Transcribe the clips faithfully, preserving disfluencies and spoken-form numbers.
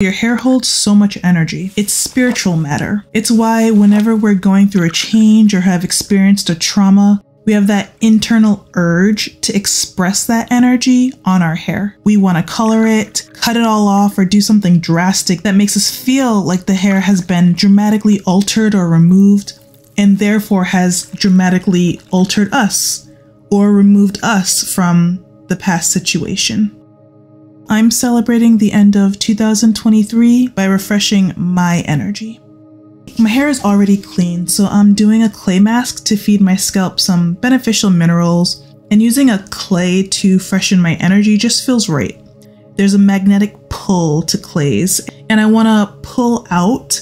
Your hair holds so much energy. It's spiritual matter. It's why whenever we're going through a change or have experienced a trauma, we have that internal urge to express that energy on our hair. We want to color it, cut it all off, or do something drastic that makes us feel like the hair has been dramatically altered or removed, and therefore has dramatically altered us or removed us from the past situation. I'm celebrating the end of two thousand twenty-three by refreshing my energy. My hair is already clean, so I'm doing a clay mask to feed my scalp some beneficial minerals, and using a clay to freshen my energy just feels right. There's a magnetic pull to clays, and I want to pull out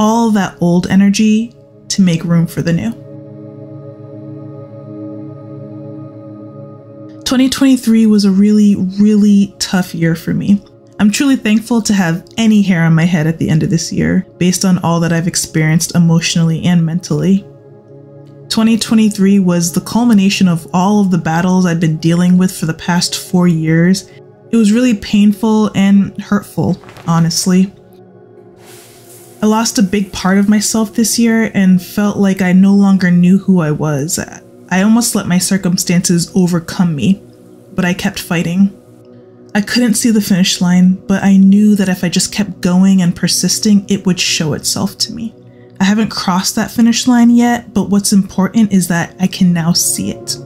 all that old energy to make room for the new. twenty twenty-three was a really, really tough year for me. I'm truly thankful to have any hair on my head at the end of this year, based on all that I've experienced emotionally and mentally. twenty twenty-three was the culmination of all of the battles I've been dealing with for the past four years. It was really painful and hurtful, honestly. I lost a big part of myself this year and felt like I no longer knew who I was. I almost let my circumstances overcome me, but I kept fighting. I couldn't see the finish line, but I knew that if I just kept going and persisting, it would show itself to me. I haven't crossed that finish line yet, but what's important is that I can now see it.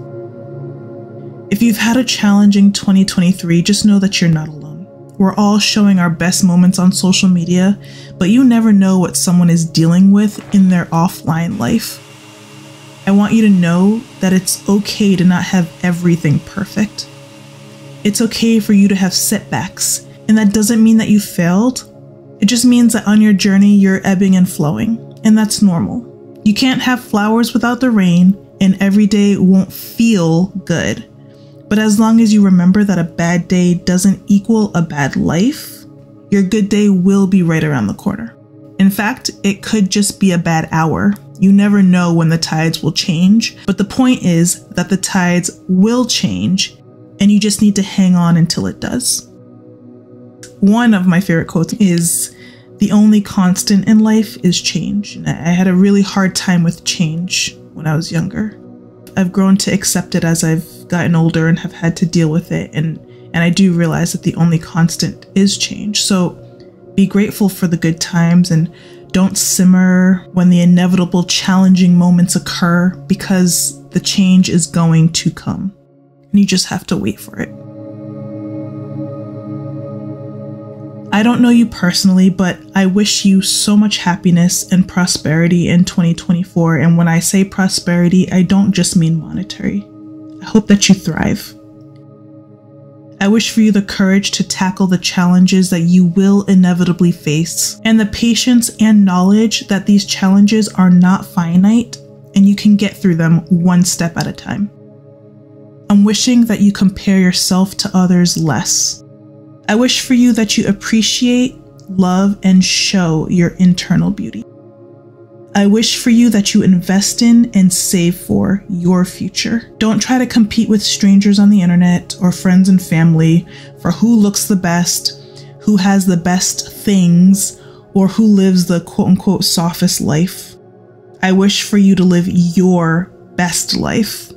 If you've had a challenging twenty twenty-three, just know that you're not alone. We're all showing our best moments on social media, but you never know what someone is dealing with in their offline life. I want you to know that it's okay to not have everything perfect. It's okay for you to have setbacks, and that doesn't mean that you failed. It just means that on your journey, you're ebbing and flowing, and that's normal. You can't have flowers without the rain, and every day won't feel good. But as long as you remember that a bad day doesn't equal a bad life, your good day will be right around the corner. In fact, it could just be a bad hour. You never know when the tides will change, but the point is that the tides will change, and you just need to hang on until it does. One of my favorite quotes is, "The only constant in life is change." And I had a really hard time with change when I was younger. I've grown to accept it as I've gotten older and have had to deal with it, and, and I do realize that the only constant is change. So be grateful for the good times, and don't simmer when the inevitable challenging moments occur, because the change is going to come, and you just have to wait for it. I don't know you personally, but I wish you so much happiness and prosperity in twenty twenty-four. And when I say prosperity, I don't just mean monetary. I hope that you thrive. I wish for you the courage to tackle the challenges that you will inevitably face, and the patience and knowledge that these challenges are not finite and you can get through them one step at a time. I'm wishing that you compare yourself to others less. I wish for you that you appreciate, love, and show your internal beauty. I wish for you that you invest in and save for your future. Don't try to compete with strangers on the internet or friends and family for who looks the best, who has the best things, or who lives the quote-unquote softest life. I wish for you to live your best life.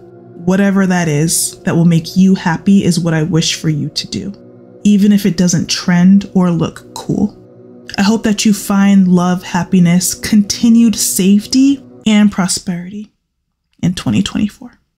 Whatever that is that will make you happy is what I wish for you to do, even if it doesn't trend or look cool. I hope that you find love, happiness, continued safety, and prosperity in twenty twenty-four.